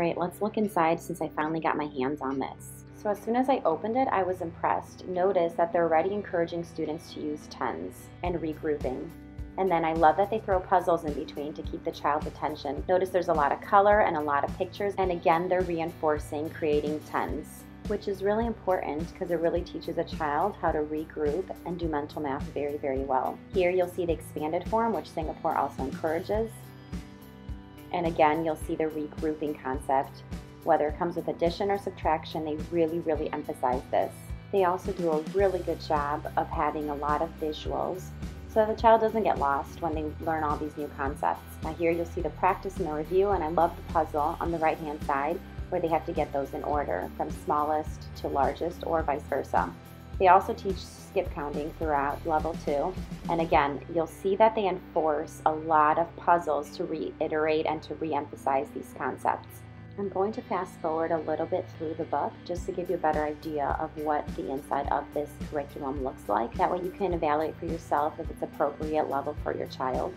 Alright, let's look inside since I finally got my hands on this. So as soon as I opened it, I was impressed. Notice that they're already encouraging students to use tens and regrouping. And then I love that they throw puzzles in between to keep the child's attention. Notice there's a lot of color and a lot of pictures, and again they're reinforcing creating tens, which is really important because it really teaches a child how to regroup and do mental math very, very well. Here you'll see the expanded form, which Singapore also encourages. And again, you'll see the regrouping concept. Whether it comes with addition or subtraction, they really, really emphasize this. They also do a really good job of having a lot of visuals so that the child doesn't get lost when they learn all these new concepts. Now here you'll see the practice and the review, and I love the puzzle on the right-hand side where they have to get those in order from smallest to largest or vice versa. They also teach skip counting throughout level 2, and again you'll see that they enforce a lot of puzzles to reiterate and to re-emphasize these concepts. I'm going to fast forward a little bit through the book just to give you a better idea of what the inside of this curriculum looks like. That way you can evaluate for yourself if it's appropriate level for your child.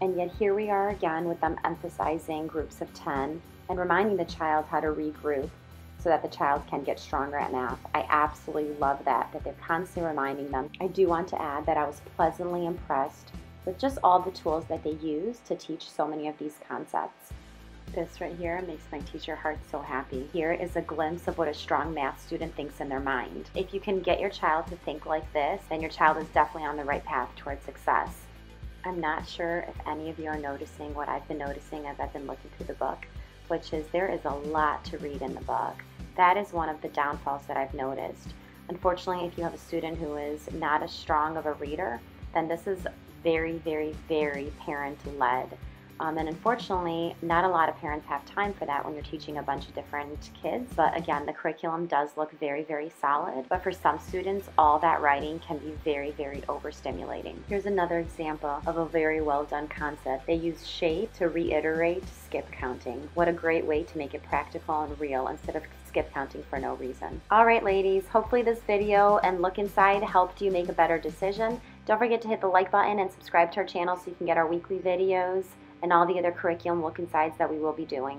And yet here we are again with them emphasizing groups of 10 and reminding the child how to regroup so that the child can get stronger at math. I absolutely love that they're constantly reminding them. I do want to add that I was pleasantly impressed with just all the tools that they use to teach so many of these concepts. This right here makes my teacher heart so happy. Here is a glimpse of what a strong math student thinks in their mind. If you can get your child to think like this, then your child is definitely on the right path towards success. I'm not sure if any of you are noticing what I've been noticing as I've been looking through the book, which is there is a lot to read in the book. That is one of the downfalls that I've noticed. Unfortunately, if you have a student who is not as strong of a reader, then this is very, very, very parent-led. And unfortunately, not a lot of parents have time for that when you're teaching a bunch of different kids. But again, the curriculum does look very, very solid. But for some students, all that writing can be very, very overstimulating. Here's another example of a very well done concept. They use shape to reiterate skip counting. What a great way to make it practical and real instead of skip counting for no reason. All right, ladies, hopefully this video and look inside helped you make a better decision. Don't forget to hit the like button and subscribe to our channel so you can get our weekly videos and all the other curriculum look insides that we will be doing.